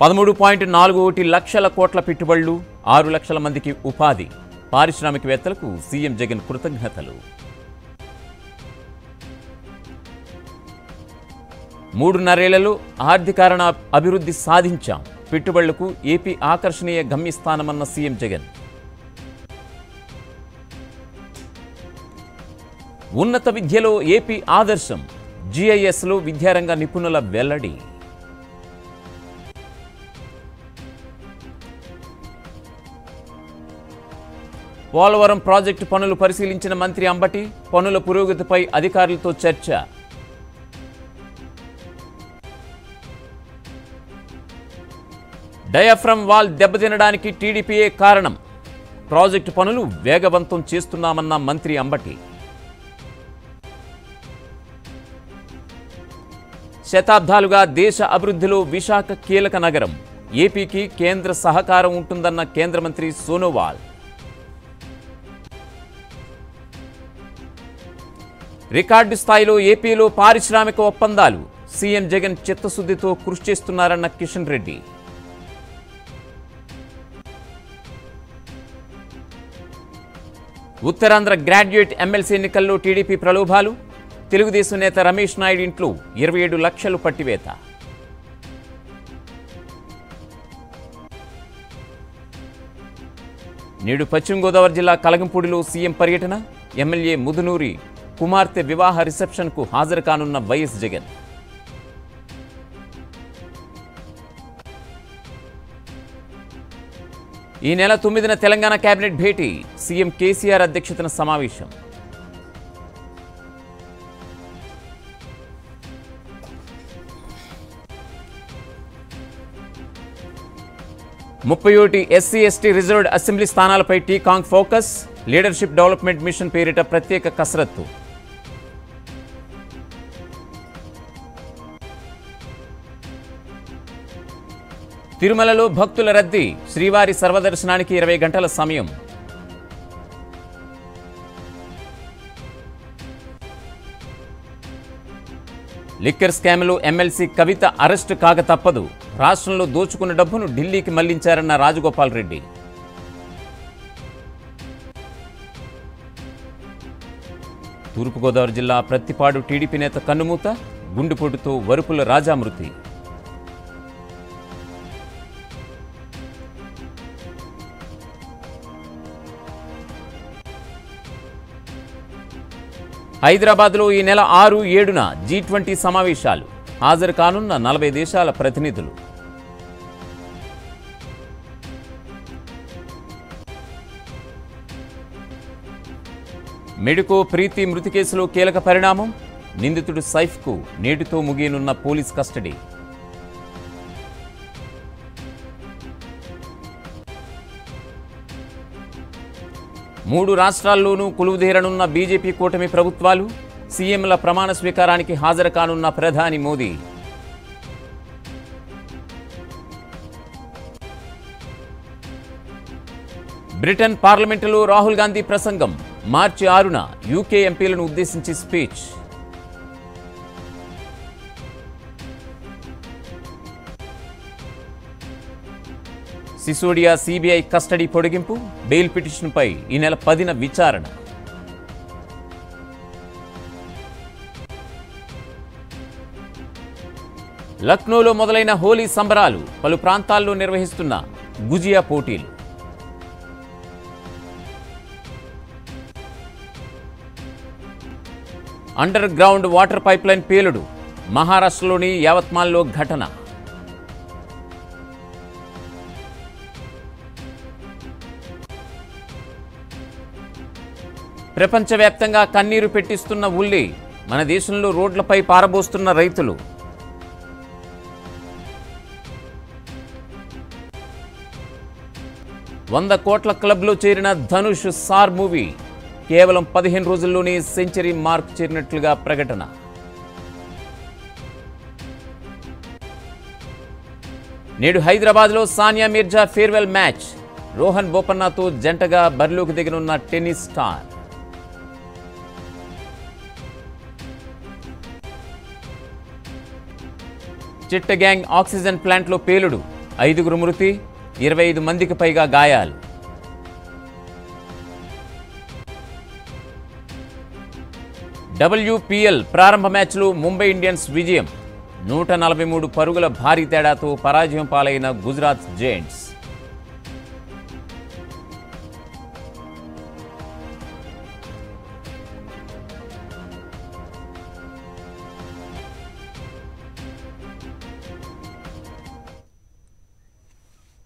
13.41 లక్షల కోట్ల పెట్టుబడులు 6 లక్షల మందికి ఉపాధి పారిశ్రామికవేత్తలకు సీఎం జగన్ కృతజ్ఞతలు 3.5 ఏళ్లలో ఆర్థికారణ అభివృద్ధి సాధించాం పెట్టుబడులకు ఏపీ ఆకర్షణీయ గమ్యస్థానమన్న సీఎం జగన్ ఉన్నత విద్యలో ఏపీ ఆదర్శం GIS లో విద్యారంగ నిపుణుల వెల్లడి పోలవరం ప్రాజెక్టు పనులు పరిశీలించిన మంత్రి అంబటి పనుల పురోగతిపై అధికారులతో చర్చ డయాఫ్రమ్ వాల్ దెబ్బతినడానికి టీడీపీయే కారణం ప్రాజెక్టు పనులు వేగవంతం చేస్తున్నామన్న మంత్రి అంబటి శతాబ్దాలుగా దేశ అభివృద్ధిలో విశాఖ కీలక నగరం ఏపీకి కేంద్ర సహకారం ఉంటుందన్న కేంద్ర మంత్రి సోనోవాల్ రికార్డు స్థాయిలో ఏపీలో పారిశ్రామిక ఒప్పందాలు సీఎం జగన్ చిత్తశుద్ధితో కృషి చేస్తున్నారన్న కిషన్ రెడ్డి ఉత్తరాంధ్ర గ్రాడ్యుయేట్ ఎమ్మెల్సీ ఎన్నికల్లో టీడీపీ ప్రలోభాలు తెలుగుదేశం నేత రమేష్ నాయుడు ఇంట్లో 27 లక్షలు పట్టివేత నేడు పశ్చిమ గోదావరి జిల్లా కలగంపూడిలో సీఎం పర్యటన ఎమ్మెల్యే ముదునూరి కుమార్తె వివాహ రిసెప్షన్ కు హాజరు కానున్న వైఎస్ జగన్ ఈ నెల 9న తెలంగాణ కేబినెట్ భేటీ సీఎం కేసీఆర్ అధ్యక్షతన సమావేశం ముప్పై 1 SC ST రిజర్వ్డ్ అసెంబ్లీ స్థానాలపై టీకాంగ్ ఫోకస్ లీడర్షిప్ డెవలప్మెంట్ మిషన్ పేరిట ప్రత్యేక కసరత్తు తిరుమలలో భక్తుల రద్దీ శ్రీవారి సర్వదర్శనానికి 20 గంటల సమయం లిక్కర్ స్కామ్లో ఎమ్మెల్సీ కవిత అరెస్టు కాక తప్పదు రాష్ట్రంలో దోచుకున్న డబ్బును ఢిల్లీకి మళ్లించారన్న రాజగోపాల్ రెడ్డి తూర్పుగోదావరి జిల్లా ప్రత్తిపాడు టీడీపీ నేత కన్నుమూత గుండెపోటుతో వరుపుల రాజా మృతి హైదరాబాద్లో ఈ నెల 6, 7న G20 సమావేశాలు హాజరు కానున్న 40 దేశాల ప్రతినిధులు మెడికో ప్రీతి మృతి కేసులో కీలక పరిణామం నిందితుడు సైఫ్కు నేటితో ముగియనున్న పోలీస్ కస్టడీ మూడు రాష్ట్రాల్లోనూ కొలువుదేరనున్న బీజేపీ కూటమి ప్రభుత్వాలు సీఎంల ప్రమాణ స్వీకారానికి హాజరు కానున్న ప్రధాని మోదీ బ్రిటన్ పార్లమెంటులో రాహుల్ గాంధీ ప్రసంగం మార్చి 6న UK ఎంపీలను ఉద్దేశించి స్పీచ్ సిసోడియా CBI కస్టడీ పొడిగింపు బెయిల్ పిటిషన్పై ఈ నెల 10న విచారణ లక్నోలో మొదలైన హోలీ సంబరాలు పలు ప్రాంతాల్లో నిర్వహిస్తున్న గుజియా పోటీలు అండర్ గ్రౌండ్ వాటర్ పైప్లైన్ పేలుడు మహారాష్ట్రలోని యావత్మాల్లో ఘటన ప్రపంచవ్యాప్తంగా కన్నీరు పెట్టిస్తున్న ఉల్లి మన దేశంలో రోడ్లపై పారబోస్తున్న రైతులు $100 కోట్ల క్లబ్లో చేరిన ధనుష్ సార్ మూవీ కేవలం 15 రోజుల్లోనే సెంచరీ మార్క్ చేరినట్లుగా ప్రకటన నేడు హైదరాబాద్లో సానియా మీర్జా ఫేర్వెల్ మ్యాచ్ రోహన్ బోపన్నాతో జంటగా బరిలోకి దిగనున్న టెన్నిస్ స్టార్ చిట్టగ్యాంగ్ ఆక్సిజన్ ప్లాంట్లో పేలుడు ఐదుగురు మృతి 25 మందికి పైగా గాయాలు. డబ్ల్యూపీఎల్ ప్రారంభ మ్యాచ్లో ముంబై ఇండియన్స్ విజయం 143 పరుగుల భారీ తేడాతో పరాజయం పాలైన గుజరాత్ జైంట్స్.